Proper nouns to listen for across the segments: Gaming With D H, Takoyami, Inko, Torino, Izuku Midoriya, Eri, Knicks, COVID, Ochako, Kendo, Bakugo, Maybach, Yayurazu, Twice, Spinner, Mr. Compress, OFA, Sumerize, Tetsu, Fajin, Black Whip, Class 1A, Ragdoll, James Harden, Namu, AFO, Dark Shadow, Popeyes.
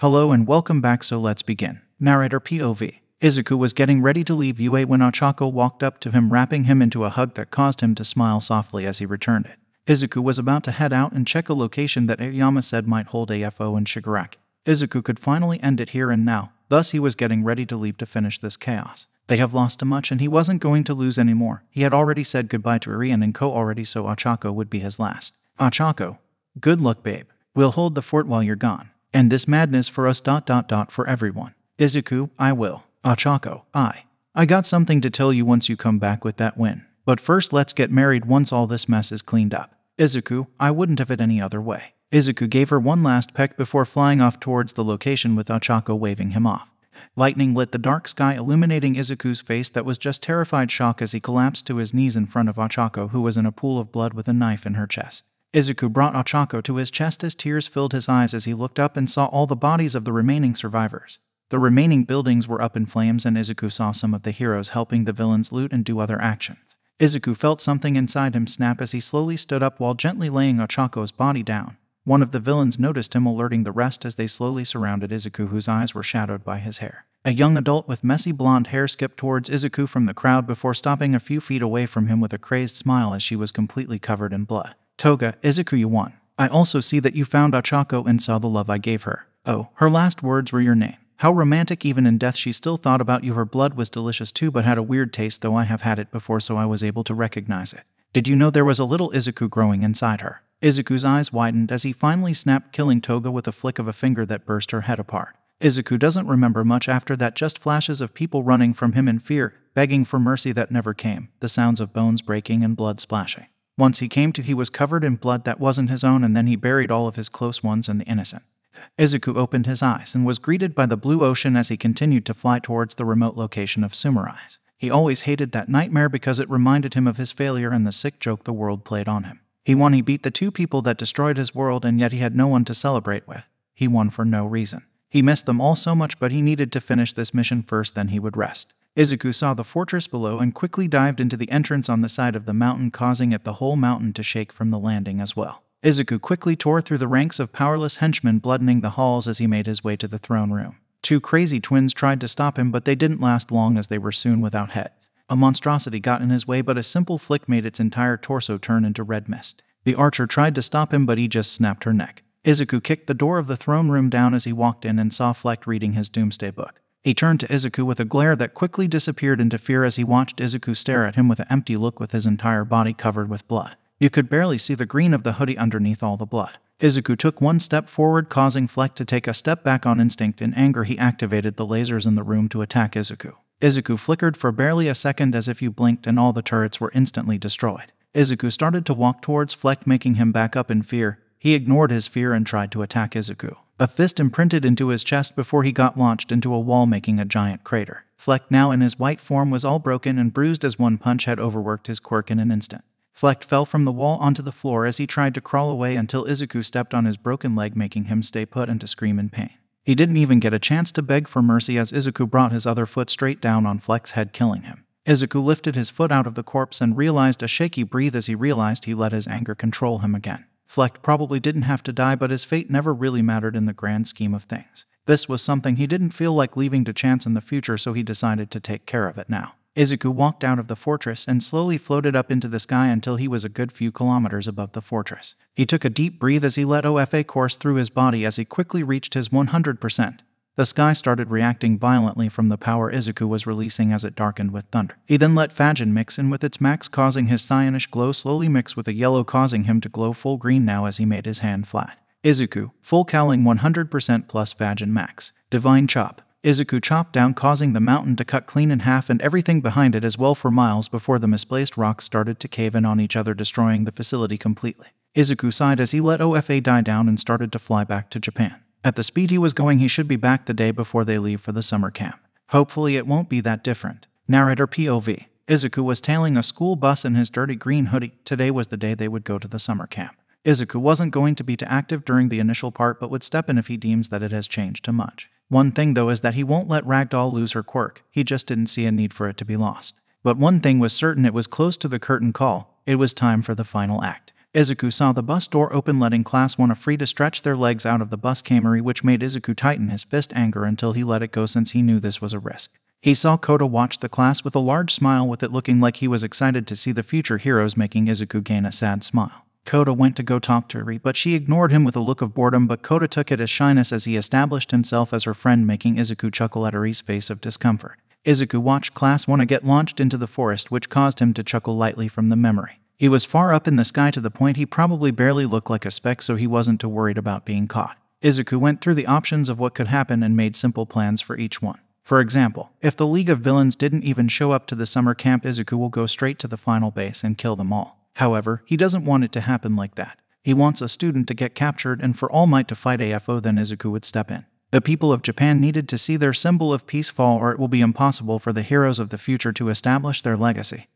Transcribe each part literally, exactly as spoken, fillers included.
Hello and welcome back, so let's begin. Narrator P O V. Izuku was getting ready to leave U A when Ochako walked up to him, wrapping him into a hug that caused him to smile softly as he returned it. Izuku was about to head out and check a location that Aoyama said might hold A F O and Shigaraki. Izuku could finally end it here and now, thus he was getting ready to leave to finish this chaos. They have lost too much and he wasn't going to lose anymore. He had already said goodbye to Eri and Inko already, so Ochako would be his last. Ochako. Good luck, babe. We'll hold the fort while you're gone. And this madness for us dot dot dot for everyone. Izuku, I will. Ochako, I. I got something to tell you once you come back with that win. But first let's get married once all this mess is cleaned up. Izuku, I wouldn't have it any other way. Izuku gave her one last peck before flying off towards the location with Ochako waving him off. Lightning lit the dark sky, illuminating Izuku's face that was just terrified shock as he collapsed to his knees in front of Ochako, who was in a pool of blood with a knife in her chest. Izuku brought Ochako to his chest as tears filled his eyes as he looked up and saw all the bodies of the remaining survivors. The remaining buildings were up in flames, and Izuku saw some of the heroes helping the villains loot and do other actions. Izuku felt something inside him snap as he slowly stood up while gently laying Ochako's body down. One of the villains noticed him, alerting the rest as they slowly surrounded Izuku, whose eyes were shadowed by his hair. A young adult with messy blonde hair skipped towards Izuku from the crowd before stopping a few feet away from him with a crazed smile as she was completely covered in blood. Toga, Izuku, you won. I also see that you found Ochako and saw the love I gave her. Oh, her last words were your name. How romantic. Even in death she still thought about you. Her blood was delicious too, but had a weird taste, though I have had it before so I was able to recognize it. Did you know there was a little Izuku growing inside her? Izuku's eyes widened as he finally snapped, killing Toga with a flick of a finger that burst her head apart. Izuku doesn't remember much after that, just flashes of people running from him in fear, begging for mercy that never came, the sounds of bones breaking and blood splashing. Once he came to, he was covered in blood that wasn't his own, and then he buried all of his close ones and the innocent. Izuku opened his eyes and was greeted by the blue ocean as he continued to fly towards the remote location of Sumerize. He always hated that nightmare because it reminded him of his failure and the sick joke the world played on him. He won. He beat the two people that destroyed his world, and yet he had no one to celebrate with. He won for no reason. He missed them all so much, but he needed to finish this mission first, then he would rest. Izuku saw the fortress below and quickly dived into the entrance on the side of the mountain, causing it the whole mountain to shake from the landing as well. Izuku quickly tore through the ranks of powerless henchmen, bloodening the halls as he made his way to the throne room. Two crazy twins tried to stop him, but they didn't last long as they were soon without head. A monstrosity got in his way, but a simple flick made its entire torso turn into red mist. The archer tried to stop him, but he just snapped her neck. Izuku kicked the door of the throne room down as he walked in and saw Fleck reading his doomsday book. He turned to Izuku with a glare that quickly disappeared into fear as he watched Izuku stare at him with an empty look, with his entire body covered with blood. You could barely see the green of the hoodie underneath all the blood. Izuku took one step forward, causing Fleck to take a step back on instinct. In anger, he activated the lasers in the room to attack Izuku. Izuku flickered for barely a second as if you blinked, and all the turrets were instantly destroyed. Izuku started to walk towards Fleck, making him back up in fear. He ignored his fear and tried to attack Izuku. A fist imprinted into his chest before he got launched into a wall, making a giant crater. Fleck, now in his white form, was all broken and bruised as one punch had overworked his quirk in an instant. Fleck fell from the wall onto the floor as he tried to crawl away until Izuku stepped on his broken leg, making him stay put and to scream in pain. He didn't even get a chance to beg for mercy as Izuku brought his other foot straight down on Fleck's head, killing him. Izuku lifted his foot out of the corpse and realized a shaky breath as he realized he let his anger control him again. Fleck probably didn't have to die, but his fate never really mattered in the grand scheme of things. This was something he didn't feel like leaving to chance in the future, so he decided to take care of it now. Izuku walked out of the fortress and slowly floated up into the sky until he was a good few kilometers above the fortress. He took a deep breath as he let O F A course through his body as he quickly reached his one hundred percent. The sky started reacting violently from the power Izuku was releasing as it darkened with thunder. He then let Fajin mix in with its max, causing his cyanish glow slowly mix with a yellow, causing him to glow full green now as he made his hand flat. Izuku, full cowling one hundred percent plus Fajin max. Divine Chop. Izuku chopped down, causing the mountain to cut clean in half and everything behind it as well for miles before the misplaced rocks started to cave in on each other, destroying the facility completely. Izuku sighed as he let O F A die down and started to fly back to Japan. At the speed he was going, he should be back the day before they leave for the summer camp. Hopefully it won't be that different. Narrator P O V. Izuku was tailing a school bus in his dirty green hoodie. Today was the day they would go to the summer camp. Izuku wasn't going to be too active during the initial part, but would step in if he deems that it has changed too much. One thing though is that he won't let Ragdoll lose her quirk. He just didn't see a need for it to be lost. But one thing was certain, it was close to the curtain call. It was time for the final act. Izuku saw the bus door open, letting Class one A free to stretch their legs out of the bus camery, which made Izuku tighten his fist anger until he let it go since he knew this was a risk. He saw Kota watch the class with a large smile, with it looking like he was excited to see the future heroes, making Izuku gain a sad smile. Kota went to go talk to Eri, but she ignored him with a look of boredom, but Kota took it as shyness as he established himself as her friend, making Izuku chuckle at Eri's face of discomfort. Izuku watched Class one A get launched into the forest, which caused him to chuckle lightly from the memory. He was far up in the sky to the point he probably barely looked like a speck, so he wasn't too worried about being caught. Izuku went through the options of what could happen and made simple plans for each one. For example, if the League of Villains didn't even show up to the summer camp, Izuku will go straight to the final base and kill them all. However, he doesn't want it to happen like that. He wants a student to get captured and for All Might to fight A F O, then Izuku would step in. The people of Japan needed to see their symbol of peace fall, or it will be impossible for the heroes of the future to establish their legacy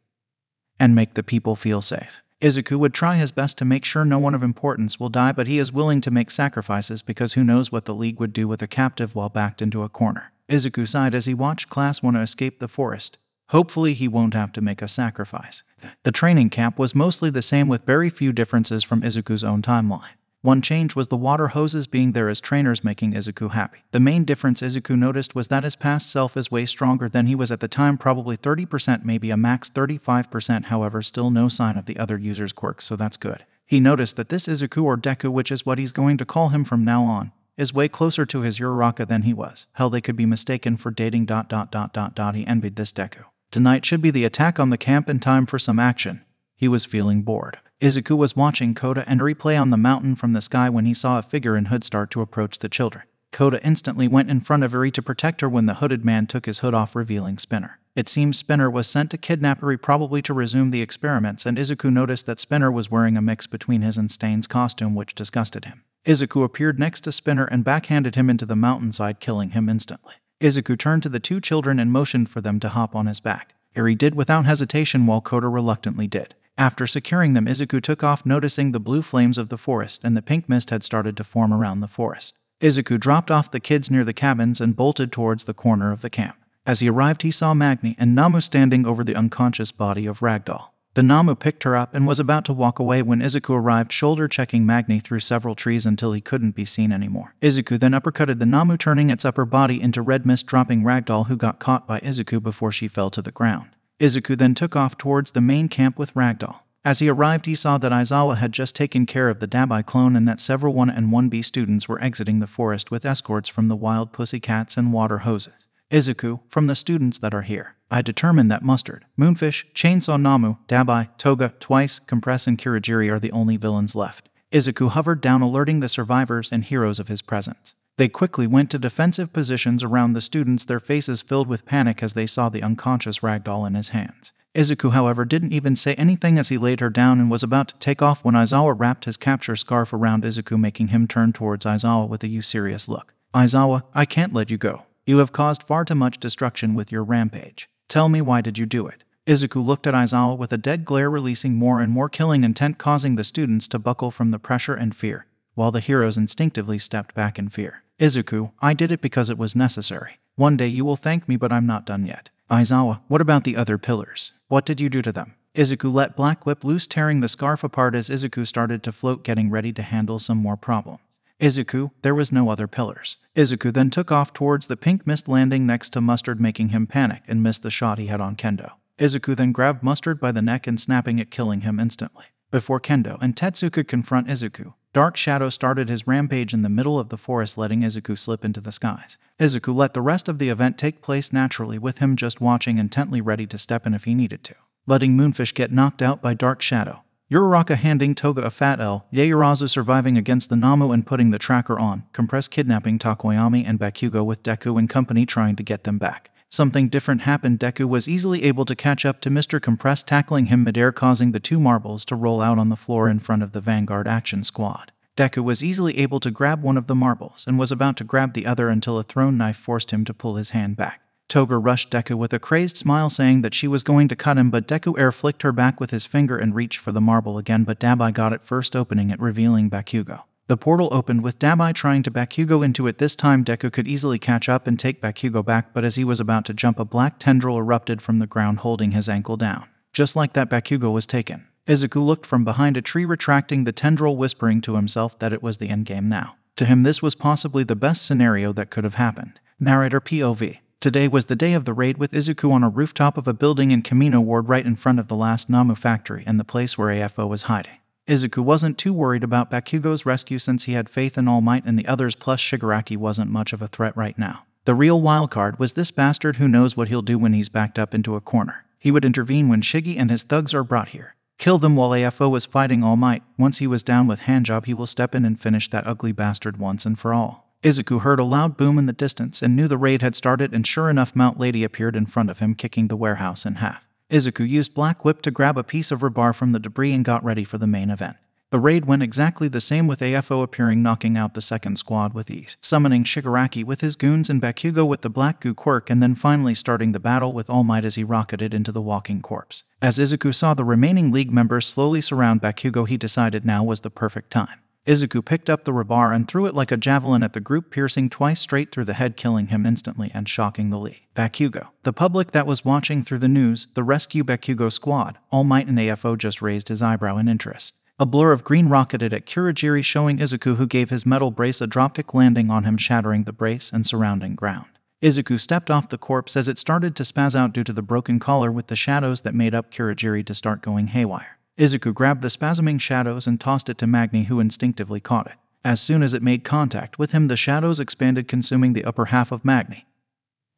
and make the people feel safe. Izuku would try his best to make sure no one of importance will die, but he is willing to make sacrifices because who knows what the League would do with a captive while backed into a corner. Izuku sighed as he watched Class one A escape the forest. Hopefully he won't have to make a sacrifice. The training camp was mostly the same, with very few differences from Izuku's own timeline. One change was the water hoses being there as trainers, making Izuku happy. The main difference Izuku noticed was that his past self is way stronger than he was at the time, probably thirty percent, maybe a max thirty-five percent, however still no sign of the other user's quirks, so that's good. He noticed that this Izuku, or Deku, which is what he's going to call him from now on, is way closer to his Uraraka than he was. Hell, they could be mistaken for dating dot dot dot dot dot he envied this Deku. Tonight should be the attack on the camp and time for some action. He was feeling bored. Izuku was watching Kota and Eri play on the mountain from the sky when he saw a figure in hood start to approach the children. Kota instantly went in front of Eri to protect her when the hooded man took his hood off, revealing Spinner. It seems Spinner was sent to kidnap Eri, probably to resume the experiments, and Izuku noticed that Spinner was wearing a mix between his and Stain's costume, which disgusted him. Izuku appeared next to Spinner and backhanded him into the mountainside, killing him instantly. Izuku turned to the two children and motioned for them to hop on his back. Eri did without hesitation, while Kota reluctantly did. After securing them, Izuku took off, noticing the blue flames of the forest and the pink mist had started to form around the forest. Izuku dropped off the kids near the cabins and bolted towards the corner of the camp. As he arrived, he saw Magne and Namu standing over the unconscious body of Ragdoll. The Namu picked her up and was about to walk away when Izuku arrived, shoulder-checking Magne through several trees until he couldn't be seen anymore. Izuku then uppercutted the Namu, turning its upper body into red mist, dropping Ragdoll, who got caught by Izuku before she fell to the ground. Izuku then took off towards the main camp with Ragdoll. As he arrived, he saw that Aizawa had just taken care of the Dabi clone and that several one A and one B students were exiting the forest with escorts from the wild pussycats and water hoses. Izuku, from the students that are here, I determined that Mustard, Moonfish, Chainsaw Namu, Dabi, Toga, Twice, Compress, and Kurogiri are the only villains left. Izuku hovered down, alerting the survivors and heroes of his presence. They quickly went to defensive positions around the students, their faces filled with panic as they saw the unconscious Ragdoll in his hands. Izuku, however, didn't even say anything as he laid her down and was about to take off when Aizawa wrapped his capture scarf around Izuku, making him turn towards Aizawa with a you serious look. Aizawa, I can't let you go. You have caused far too much destruction with your rampage. Tell me, why did you do it? Izuku looked at Aizawa with a dead glare, releasing more and more killing intent, causing the students to buckle from the pressure and fear, while the heroes instinctively stepped back in fear. Izuku, I did it because it was necessary. One day you will thank me, but I'm not done yet. Aizawa, what about the other pillars? What did you do to them? Izuku let Black Whip loose, tearing the scarf apart as Izuku started to float, getting ready to handle some more problems. Izuku, there was no other pillars. Izuku then took off towards the pink mist, landing next to Mustard, making him panic and miss the shot he had on Kendo. Izuku then grabbed Mustard by the neck and snapping it, killing him instantly. Before Kendo and Tetsu could confront Izuku, Dark Shadow started his rampage in the middle of the forest, letting Izuku slip into the skies. Izuku let the rest of the event take place naturally, with him just watching intently, ready to step in if he needed to. Letting Moonfish get knocked out by Dark Shadow, Uraraka handing Toga a fat L, Yayurazu surviving against the Namu and putting the tracker on, Compress kidnapping Takoyami and Bakugo, with Deku and company trying to get them back. Something different happened. Deku was easily able to catch up to Mister Compress, tackling him midair, causing the two marbles to roll out on the floor in front of the Vanguard Action Squad. Deku was easily able to grab one of the marbles and was about to grab the other until a thrown knife forced him to pull his hand back. Toga rushed Deku with a crazed smile, saying that she was going to cut him, but Deku air flicked her back with his finger and reached for the marble again, but Dabi got it first, opening it, revealing Bakugo. The portal opened with Dabi trying to Bakugo into it. This time Deku could easily catch up and take Bakugo back, but as he was about to jump, a black tendril erupted from the ground, holding his ankle down. Just like that, Bakugo was taken. Izuku looked from behind a tree, retracting the tendril, whispering to himself that it was the endgame now. To him, this was possibly the best scenario that could have happened. Narrator P O V. Today was the day of the raid, with Izuku on a rooftop of a building in Kamino Ward right in front of the last Namu factory and the place where A F O was hiding. Izuku wasn't too worried about Bakugo's rescue since he had faith in All Might and the others, plus Shigaraki wasn't much of a threat right now. The real wildcard was this bastard who knows what he'll do when he's backed up into a corner. He would intervene when Shiggy and his thugs are brought here. Kill them while A F O was fighting All Might. Once he was down with Handjob, he will step in and finish that ugly bastard once and for all. Izuku heard a loud boom in the distance and knew the raid had started, and sure enough, Mount Lady appeared in front of him, kicking the warehouse in half. Izuku used Black Whip to grab a piece of rebar from the debris and got ready for the main event. The raid went exactly the same, with A F O appearing, knocking out the second squad with ease, summoning Shigaraki with his goons and Bakugo with the Black Goo quirk, and then finally starting the battle with All Might as he rocketed into the walking corpse. As Izuku saw the remaining League members slowly surround Bakugo, he decided now was the perfect time. Izuku picked up the rebar and threw it like a javelin at the group, piercing Twice straight through the head, killing him instantly and shocking the League. Bakugo. The public that was watching through the news, the rescue Bakugo squad, All Might and A F O just raised his eyebrow in interest. A blur of green rocketed at Kurogiri, showing Izuku, who gave his metal brace a dropkick, landing on him, shattering the brace and surrounding ground. Izuku stepped off the corpse as it started to spaz out due to the broken collar, with the shadows that made up Kurogiri to start going haywire. Izuku grabbed the spasming shadows and tossed it to Magne, who instinctively caught it. As soon as it made contact with him, the shadows expanded, consuming the upper half of Magne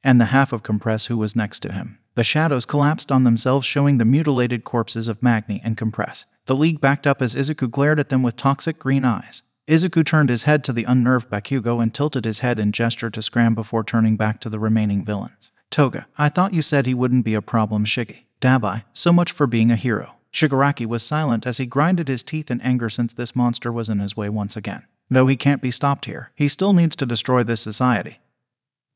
and the half of Compress, who was next to him. The shadows collapsed on themselves, showing the mutilated corpses of Magne and Compress. The League backed up as Izuku glared at them with toxic green eyes. Izuku turned his head to the unnerved Bakugo and tilted his head in gesture to scram before turning back to the remaining villains. Toga, I thought you said he wouldn't be a problem. Shiggy. Dabi, so much for being a hero. Shigaraki was silent as he grinded his teeth in anger since this monster was in his way once again. Though he can't be stopped here, he still needs to destroy this society.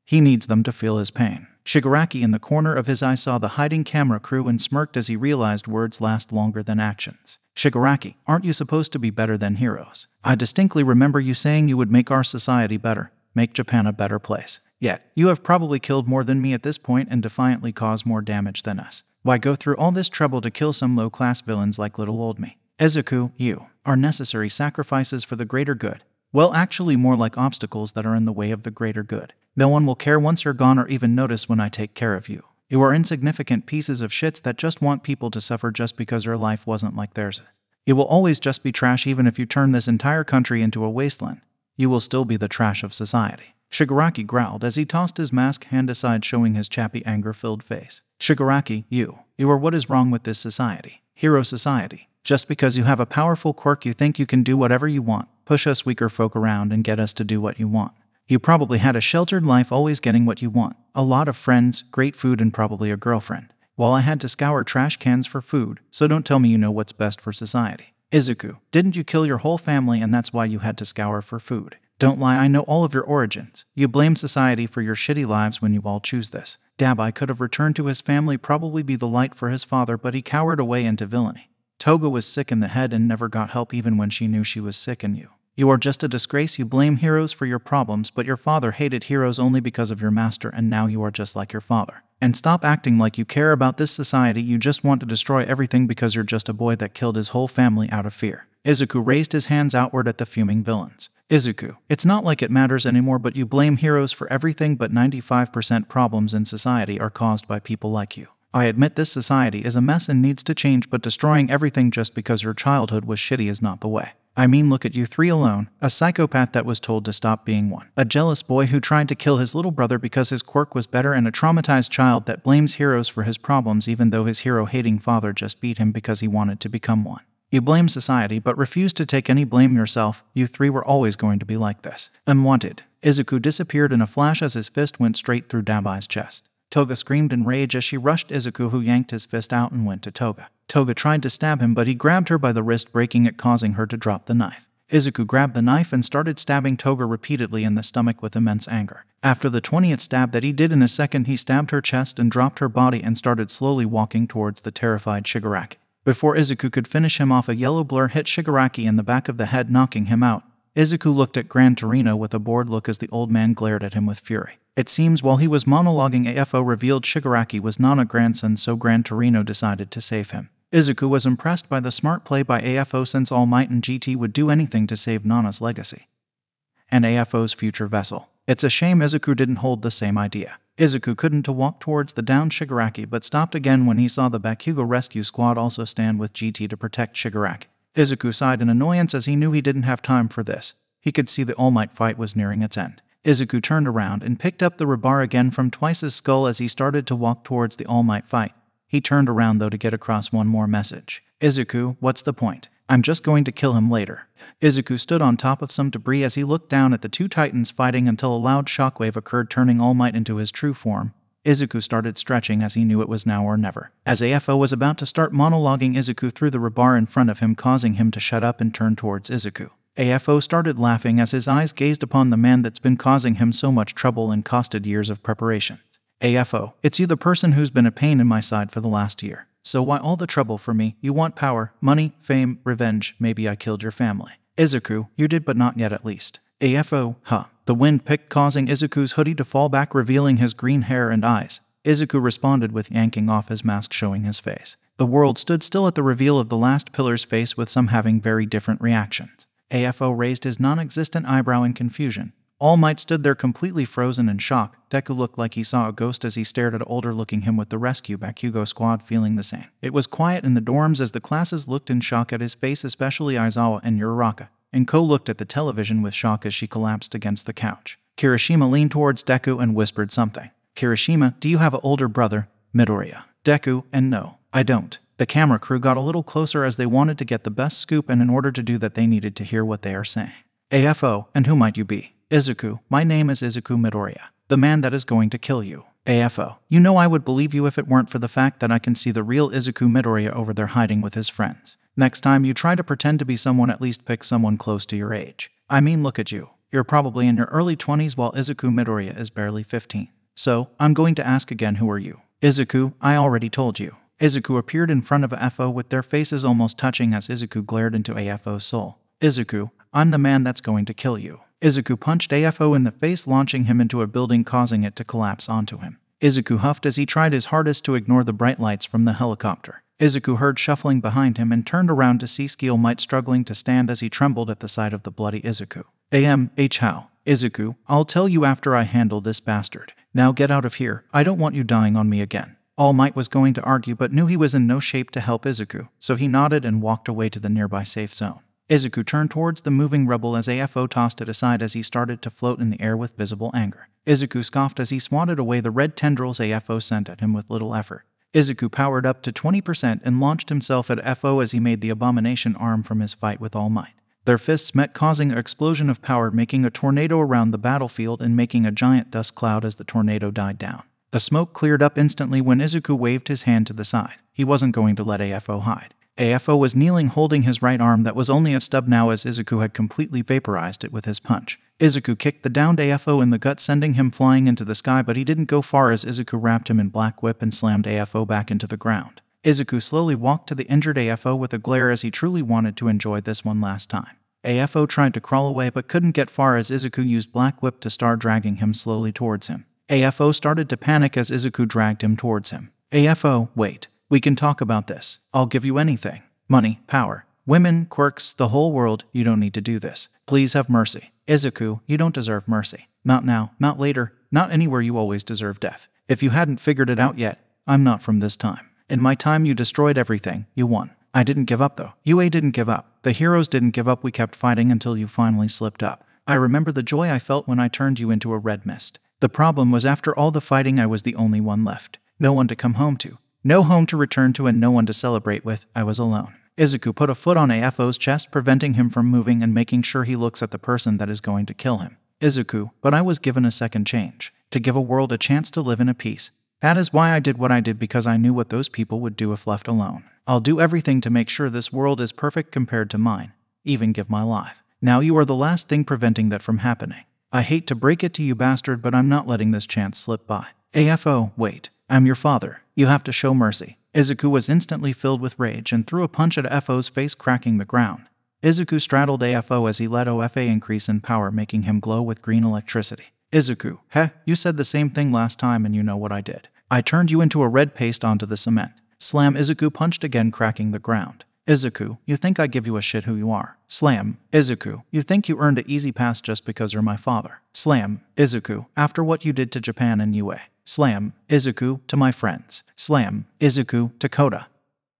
He needs them to feel his pain. Shigaraki, in the corner of his eye, saw the hiding camera crew and smirked as he realized words last longer than actions. Shigaraki, aren't you supposed to be better than heroes? I distinctly remember you saying you would make our society better, make Japan a better place. Yet, you have probably killed more than me at this point and defiantly caused more damage than us. Why go through all this trouble to kill some low-class villains like little old me? Izuku, you are necessary sacrifices for the greater good. Well, actually more like obstacles that are in the way of the greater good. No one will care once you're gone or even notice when I take care of you. You are insignificant pieces of shits that just want people to suffer just because your life wasn't like theirs. You will always just be trash. Even if you turn this entire country into a wasteland, you will still be the trash of society. Shigaraki growled as he tossed his mask hand aside, showing his chappy anger-filled face. Shigaraki, you. You are what is wrong with this society. Hero society. Just because you have a powerful quirk, you think you can do whatever you want, push us weaker folk around and get us to do what you want. You probably had a sheltered life, always getting what you want. A lot of friends, great food, and probably a girlfriend. While I had to scour trash cans for food, so don't tell me you know what's best for society. Izuku, didn't you kill your whole family and that's why you had to scour for food? Don't lie, I know all of your origins. You blame society for your shitty lives when you all choose this. Dabi could have returned to his family, probably be the light for his father, but he cowered away into villainy. Toga was sick in the head and never got help even when she knew she was sick. And you. You are just a disgrace. You blame heroes for your problems, but your father hated heroes only because of your master, and now you are just like your father. And stop acting like you care about this society. You just want to destroy everything because you're just a boy that killed his whole family out of fear. Izuku raised his hands outward at the fuming villains. Izuku, it's not like it matters anymore, but you blame heroes for everything, but ninety-five percent problems in society are caused by people like you. I admit this society is a mess and needs to change, but destroying everything just because your childhood was shitty is not the way. I mean, look at you three alone, a psychopath that was told to stop being one, a jealous boy who tried to kill his little brother because his quirk was better, and a traumatized child that blames heroes for his problems even though his hero-hating father just beat him because he wanted to become one. You blame society but refuse to take any blame yourself. You three were always going to be like this. Unwanted. Izuku disappeared in a flash as his fist went straight through Dabi's chest. Toga screamed in rage as she rushed Izuku, who yanked his fist out and went to Toga. Toga tried to stab him, but he grabbed her by the wrist, breaking it, causing her to drop the knife. Izuku grabbed the knife and started stabbing Toga repeatedly in the stomach with immense anger. After the twentieth stab that he did in a second, he stabbed her chest and dropped her body and started slowly walking towards the terrified Shigaraki. Before Izuku could finish him off, a yellow blur hit Shigaraki in the back of the head, knocking him out. Izuku looked at Gran Torino with a bored look as the old man glared at him with fury. It seems while he was monologuing, A F O revealed Shigaraki was not a grandson, so Gran Torino decided to save him. Izuku was impressed by the smart play by A F O since All Might and G T would do anything to save Nana's legacy. And A F O's future vessel. It's a shame Izuku didn't hold the same idea. Izuku couldn't to walk towards the downed Shigaraki but stopped again when he saw the Bakugo rescue squad also stand with G T to protect Shigaraki. Izuku sighed in annoyance as he knew he didn't have time for this. He could see the All Might fight was nearing its end. Izuku turned around and picked up the rebar again from Twice's skull as he started to walk towards the All Might fight. He turned around though to get across one more message. Izuku, what's the point? I'm just going to kill him later. Izuku stood on top of some debris as he looked down at the two titans fighting until a loud shockwave occurred, turning All Might into his true form. Izuku started stretching as he knew it was now or never. As A F O was about to start monologuing, Izuku threw the rebar in front of him, causing him to shut up and turn towards Izuku. A F O started laughing as his eyes gazed upon the man that's been causing him so much trouble and costed years of preparation. A F O, it's you, the person who's been a pain in my side for the last year. So why all the trouble for me? You want power, money, fame, revenge, maybe I killed your family. Izuku, you did, but not yet at least. A F O, huh. The wind picked, causing Izuku's hoodie to fall back, revealing his green hair and eyes. Izuku responded with yanking off his mask, showing his face. The world stood still at the reveal of the last pillar's face, with some having very different reactions. A F O raised his non-existent eyebrow in confusion. All Might stood there completely frozen in shock. Deku looked like he saw a ghost as he stared at older-looking him, with the rescue Bakugo squad feeling the same. It was quiet in the dorms as the classes looked in shock at his face, especially Aizawa and Uraraka. Inko looked at the television with shock as she collapsed against the couch. Kirishima leaned towards Deku and whispered something. Kirishima, do you have an older brother? Midoriya. Deku, and no, I don't. The camera crew got a little closer as they wanted to get the best scoop, and in order to do that they needed to hear what they are saying. A F O, and who might you be? Izuku, my name is Izuku Midoriya. The man that is going to kill you. A F O, you know I would believe you if it weren't for the fact that I can see the real Izuku Midoriya over there hiding with his friends. Next time you try to pretend to be someone, at least pick someone close to your age. I mean, look at you. You're probably in your early twenties while Izuku Midoriya is barely fifteen. So, I'm going to ask again, who are you? Izuku, I already told you. Izuku appeared in front of A F O with their faces almost touching as Izuku glared into A F O's soul. Izuku, I'm the man that's going to kill you. Izuku punched A F O in the face, launching him into a building, causing it to collapse onto him. Izuku huffed as he tried his hardest to ignore the bright lights from the helicopter. Izuku heard shuffling behind him and turned around to see All Might struggling to stand as he trembled at the sight of the bloody Izuku. A M H How? Izuku, I'll tell you after I handle this bastard. Now get out of here, I don't want you dying on me again. All Might was going to argue but knew he was in no shape to help Izuku, so he nodded and walked away to the nearby safe zone. Izuku turned towards the moving rubble as A F O tossed it aside as he started to float in the air with visible anger. Izuku scoffed as he swatted away the red tendrils A F O sent at him with little effort. Izuku powered up to twenty percent and launched himself at A F O as he made the abomination arm from his fight with All Might. Their fists met, causing an explosion of power, making a tornado around the battlefield and making a giant dust cloud as the tornado died down. The smoke cleared up instantly when Izuku waved his hand to the side. He wasn't going to let A F O hide. A F O was kneeling holding his right arm that was only a stub now as Izuku had completely vaporized it with his punch. Izuku kicked the downed A F O in the gut, sending him flying into the sky, but he didn't go far as Izuku wrapped him in Black Whip and slammed A F O back into the ground. Izuku slowly walked to the injured A F O with a glare as he truly wanted to enjoy this one last time. A F O tried to crawl away but couldn't get far as Izuku used Black Whip to start dragging him slowly towards him. A F O started to panic as Izuku dragged him towards him. A F O, wait. We can talk about this. I'll give you anything. Money, power, women, quirks, the whole world. You don't need to do this. Please have mercy. Izuku, you don't deserve mercy. Not now, not later, not anywhere. You always deserve death. If you hadn't figured it out yet, I'm not from this time. In my time you destroyed everything. You won. I didn't give up though. U A didn't give up. The heroes didn't give up. We kept fighting until you finally slipped up. I remember the joy I felt when I turned you into a red mist. The problem was after all the fighting I was the only one left. No one to come home to. No home to return to and no one to celebrate with. I was alone. Izuku put a foot on A F O's chest, preventing him from moving and making sure he looks at the person that is going to kill him. Izuku, but I was given a second chance. To give a world a chance to live in a peace. That is why I did what I did, because I knew what those people would do if left alone. I'll do everything to make sure this world is perfect compared to mine. Even give my life. Now you are the last thing preventing that from happening. I hate to break it to you bastard, but I'm not letting this chance slip by. A F O, wait. I'm your father. You have to show mercy. Izuku was instantly filled with rage and threw a punch at A F O's face, cracking the ground. Izuku straddled A F O as he let O F A increase in power, making him glow with green electricity. Izuku, heh, you said the same thing last time and you know what I did. I turned you into a red paste onto the cement. Slam Izuku punched again, cracking the ground. Izuku, you think I give you a shit who you are. Slam, Izuku, you think you earned an easy pass just because you're my father. Slam, Izuku, after what you did to Japan and U A. Slam, Izuku, to my friends. Slam, Izuku, to Kota.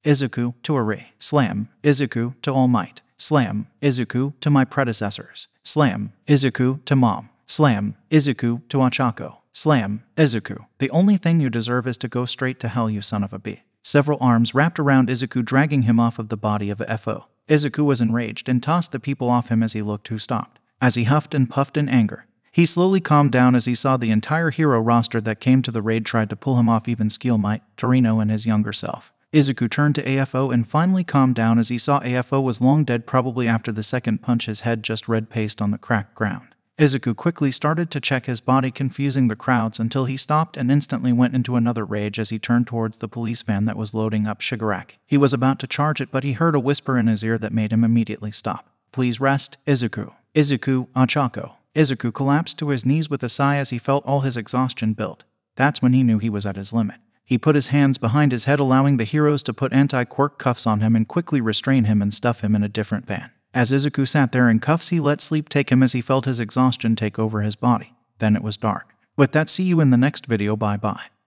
Izuku, to Eri. Slam, Izuku, to All Might. Slam, Izuku, to my predecessors. Slam, Izuku, to Mom. Slam, Izuku, to Ochako. Slam, Izuku, the only thing you deserve is to go straight to hell, you son of a b. Several arms wrapped around Izuku, dragging him off of the body of A F O. Izuku was enraged and tossed the people off him as he looked who stopped. As he huffed and puffed in anger, he slowly calmed down as he saw the entire hero roster that came to the raid tried to pull him off, even All Might, Torino, and his younger self. Izuku turned to A F O and finally calmed down as he saw A F O was long dead, probably after the second punch, his head just red paste on the cracked ground. Izuku quickly started to check his body, confusing the crowds until he stopped and instantly went into another rage as he turned towards the police van that was loading up Shigaraki. He was about to charge it, but he heard a whisper in his ear that made him immediately stop. Please rest, Izuku. Izuku, Ochako. Izuku collapsed to his knees with a sigh as he felt all his exhaustion build. That's when he knew he was at his limit. He put his hands behind his head, allowing the heroes to put anti-quirk cuffs on him and quickly restrain him and stuff him in a different van. As Izuku sat there in cuffs, he let sleep take him as he felt his exhaustion take over his body. Then it was dark. With that, see you in the next video, bye bye.